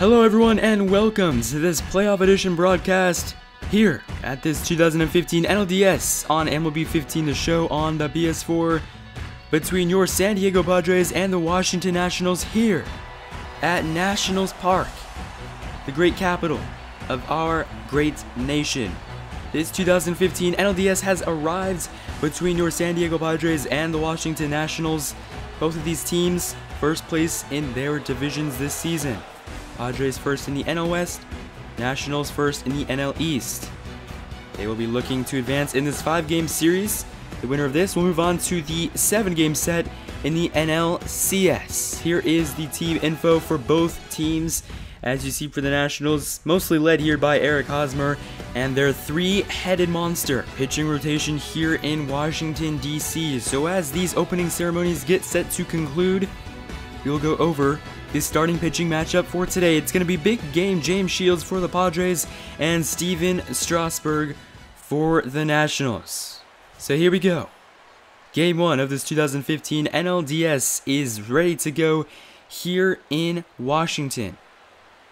Hello everyone and welcome to this playoff edition broadcast here at this 2015 NLDS on MLB 15 The Show on the PS4 between your San Diego Padres and the Washington Nationals here at Nationals Park, the great capital of our great nation. This 2015 NLDS has arrived between your San Diego Padres and the Washington Nationals. Both of these teams first place in their divisions this season. Padres first in the NL West, Nationals first in the NL East. They will be looking to advance in this 5-game series. The winner of this will move on to the 7-game set in the NLCS. Here is the team info for both teams. As you see for the Nationals, mostly led here by Eric Hosmer and their three-headed monster pitching rotation here in Washington, D.C. So as these opening ceremonies get set to conclude, we'll go over this starting pitching matchup for today. It's going to be big game James Shields for the Padres and Stephen Strasburg for the Nationals. So here we go. Game 1 of this 2015 NLDS is ready to go here in Washington.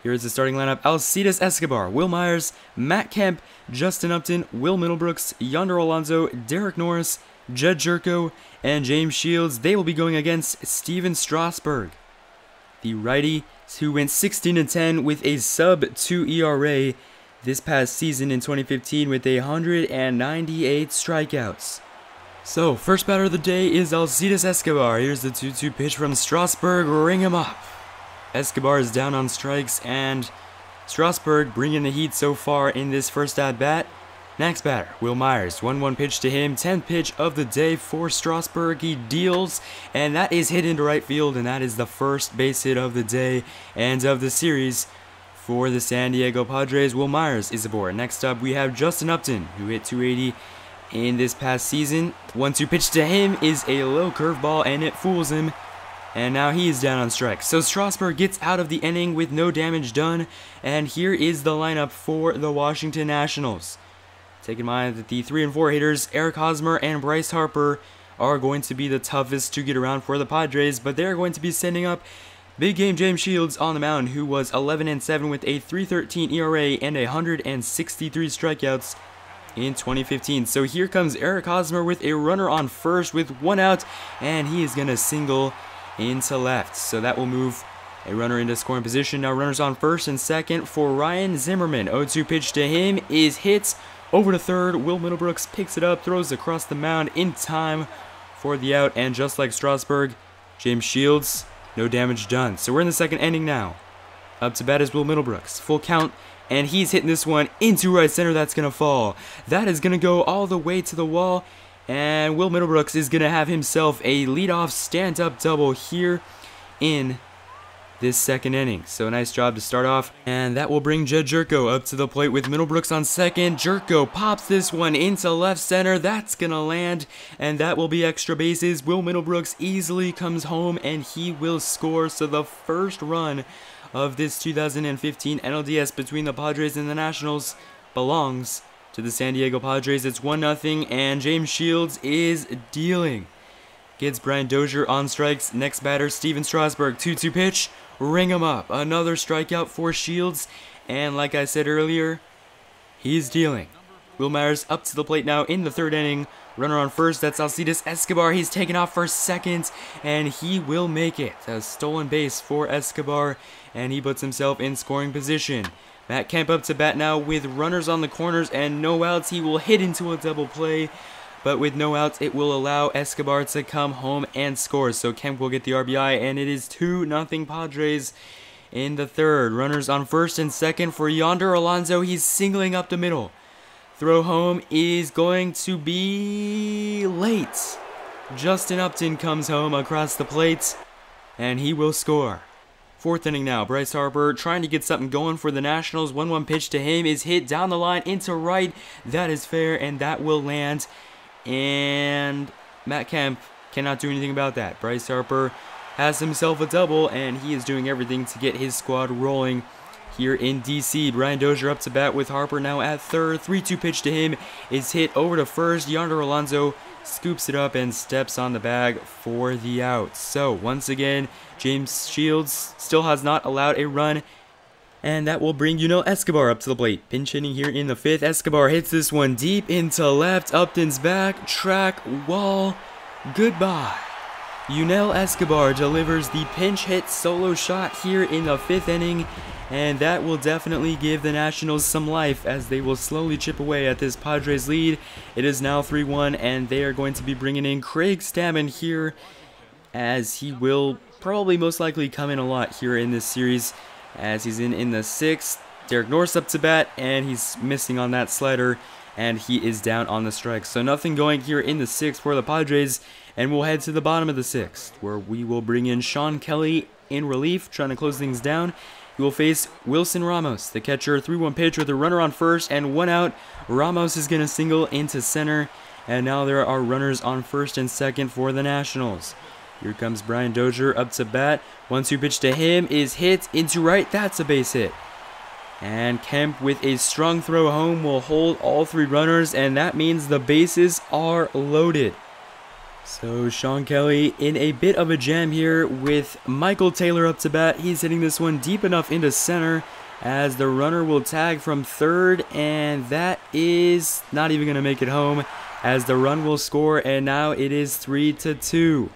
Here is the starting lineup: Alcides Escobar, Will Myers, Matt Kemp, Justin Upton, Will Middlebrooks, Yonder Alonso, Derek Norris, Jed Jerko, and James Shields. They will be going against Stephen Strasburg, the righty who went 16-10 with a sub-2 ERA this past season in 2015 with 198 strikeouts. So, first batter of the day is Alcides Escobar. Here's the 2-2 pitch from Strasburg. Ring him up. Escobar is down on strikes, and Strasburg bringing the heat so far in this first at-bat. Next batter, Will Myers. 1-1 pitch to him. 10th pitch of the day for Strasburg. He deals, and that is hit into right field, and that is the first base hit of the day and of the series for the San Diego Padres. Will Myers is aboard. Next up, we have Justin Upton, who hit 280 in this past season. 1-2 pitch to him is a low curveball, and it fools him. And now he is down on strikes. So Strasburg gets out of the inning with no damage done. And here is the lineup for the Washington Nationals. Take in mind that the 3 and 4 hitters, Eric Hosmer and Bryce Harper, are going to be the toughest to get around for the Padres. But they're going to be sending up big game James Shields on the mound, who was 11-7 with a 3.13 ERA and 163 strikeouts in 2015. So here comes Eric Hosmer with a runner on first with 1 out. And he is going to single into left, so that will move a runner into scoring position. Now runners on first and second for Ryan Zimmerman. 0-2 pitch to him is hit over to third. Will Middlebrooks picks it up, throws across the mound in time for the out, and just like Strasburg, James Shields, no damage done. So we're in the second inning now. Up to bat is Will Middlebrooks, full count, and he's hitting this one into right center. That's gonna fall. That is gonna go all the way to the wall. And Will Middlebrooks is going to have himself a leadoff stand-up double here in this second inning. So nice job to start off. And that will bring Jed Jerko up to the plate with Middlebrooks on second. Jerko pops this one into left center. That's going to land. And that will be extra bases. Will Middlebrooks easily comes home and he will score. So the first run of this 2015 NLDS between the Padres and the Nationals belongs to the San Diego Padres. It's 1-0, and James Shields is dealing. Gets Brian Dozier on strikes. Next batter, Stephen Strasburg. 2-2 pitch. Ring him up. Another strikeout for Shields. And like I said earlier, he's dealing. Will Myers up to the plate now in the third inning. Runner on first. That's Alcides Escobar. He's taken off for second, and he will make it. A stolen base for Escobar, and he puts himself in scoring position. Matt Kemp up to bat now with runners on the corners and no outs. He will hit into a double play, but with no outs, it will allow Escobar to come home and score. So Kemp will get the RBI, and it is 2-0 Padres in the third. Runners on first and second for Yonder Alonso. He's singling up the middle. Throw home is going to be late. Justin Upton comes home across the plate, and he will score. Fourth inning now, Bryce Harper trying to get something going for the Nationals. 1-1 pitch to him is hit down the line into right. That is fair, and that will land. And Matt Kemp cannot do anything about that. Bryce Harper has himself a double, and he is doing everything to get his squad rolling here in D.C. Brian Dozier up to bat with Harper now at third. 3-2 pitch to him is hit over to first. Yonder Alonso scoops it up and steps on the bag for the out. So once again, James Shields still has not allowed a run And that will bring Yunel Escobar up to the plate. Pinch hitting here in the fifth. Escobar hits this one deep into left. Upton's back. Track. Wall. Goodbye. Yunel Escobar delivers the pinch hit solo shot here in the fifth inning. And that will definitely give the Nationals some life as they will slowly chip away at this Padres lead. It is now 3-1 and they are going to be bringing in Craig Stammen here, as he will probably most likely come in a lot here in this series. As he's in the sixth, Derek Norris up to bat, and he's missing on that slider, and he is down on the strike. So nothing going here in the sixth for the Padres, and we'll head to the bottom of the sixth, where we will bring in Sean Kelly in relief, trying to close things down. He will face Wilson Ramos, the catcher. 3-1 pitch with a runner on first and one out. Ramos is going to single into center, and now there are runners on first and second for the Nationals. Here comes Brian Dozier up to bat. 1-2 pitch to him is hit into right. That's a base hit. And Kemp with a strong throw home will hold all three runners, and that means the bases are loaded. So Sean Kelly in a bit of a jam here with Michael Taylor up to bat. He's hitting this one deep enough into center as the runner will tag from third, and that is not even going to make it home as the run will score, and now it is 3-2.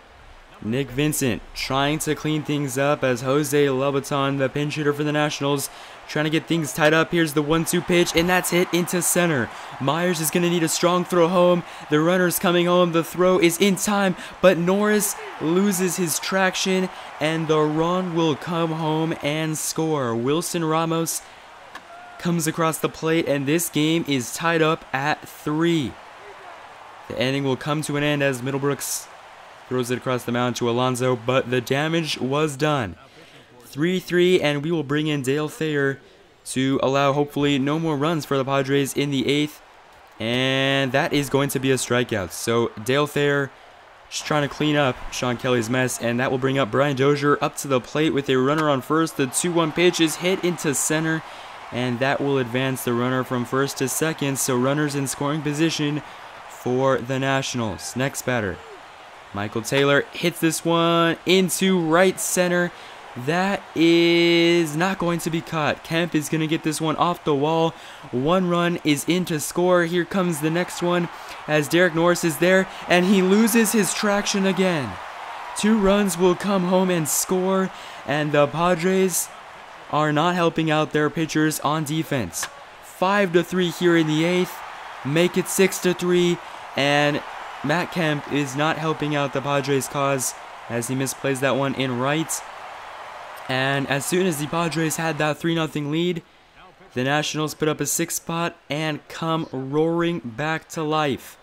Nick Vincent trying to clean things up as Jose Lobaton, the pinch hitter for the Nationals, trying to get things tied up. Here's the 1-2 pitch, and that's hit into center. Myers is going to need a strong throw home. The runner's coming home. The throw is in time, but Norris loses his traction, and the run will come home and score. Wilson Ramos comes across the plate, and this game is tied up at 3. The inning will come to an end as Middlebrooks throws it across the mound to Alonso, but the damage was done. 3-3, and we will bring in Dale Thayer to allow hopefully no more runs for the Padres in the 8th, and that is going to be a strikeout. So Dale Thayer just trying to clean up Sean Kelly's mess, and that will bring up Brian Dozier up to the plate with a runner on first. The 2-1 pitch is hit into center, and that will advance the runner from first to second, so runners in scoring position for the Nationals. Next batter, Michael Taylor hits this one into right center. That is not going to be caught. Kemp is going to get this one off the wall. One run is in to score. Here comes the next one as Derek Norris is there, and he loses his traction again. Two runs will come home and score, and the Padres are not helping out their pitchers on defense. 5-3 here in the 8th. Make it 6-3, and Matt Kemp is not helping out the Padres' cause as he misplays that one in right. And as soon as the Padres had that 3-0 lead, the Nationals put up a 6th spot and come roaring back to life.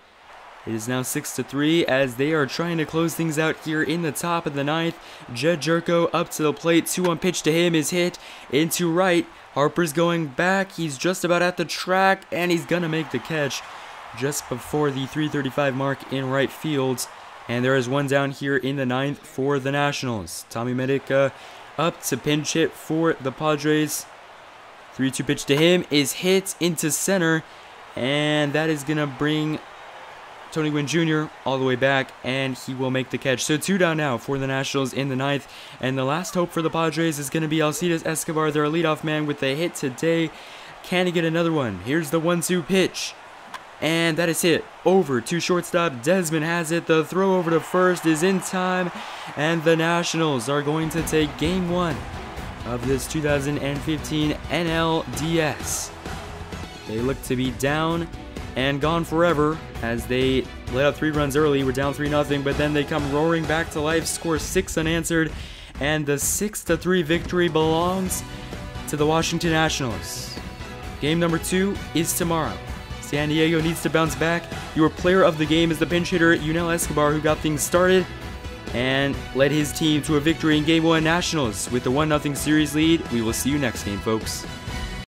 It is now 6-3 as they are trying to close things out here in the top of the 9th. Jed Jerko up to the plate. 2-1 pitch to him is hit into right. Harper's going back. He's just about at the track, and he's going to make the catch just before the 335 mark in right field. And there is one down here in the 9th for the Nationals. Tommy Medica up to pinch hit for the Padres. 3-2 pitch to him is hit into center, and that is going to bring Tony Gwynn Jr. all the way back, and he will make the catch. So 2 down now for the Nationals in the 9th, and the last hope for the Padres is going to be Alcides Escobar, their leadoff man, with a hit today. Can he get another one? Here's the 1-2 pitch, and that is hit over to shortstop. Desmond has it. The throw over to first is in time, and the Nationals are going to take game 1 of this 2015 NLDS. They look to be down and gone forever as they let up 3 runs early. We're down 3-0, but then they come roaring back to life, score 6 unanswered, and the 6-3 victory belongs to the Washington Nationals. Game number 2 is tomorrow. San Diego needs to bounce back. Your player of the game is the pinch hitter, Yunel Escobar, who got things started and led his team to a victory in Game 1. Nationals with the 1-0 series lead. We will see you next game, folks.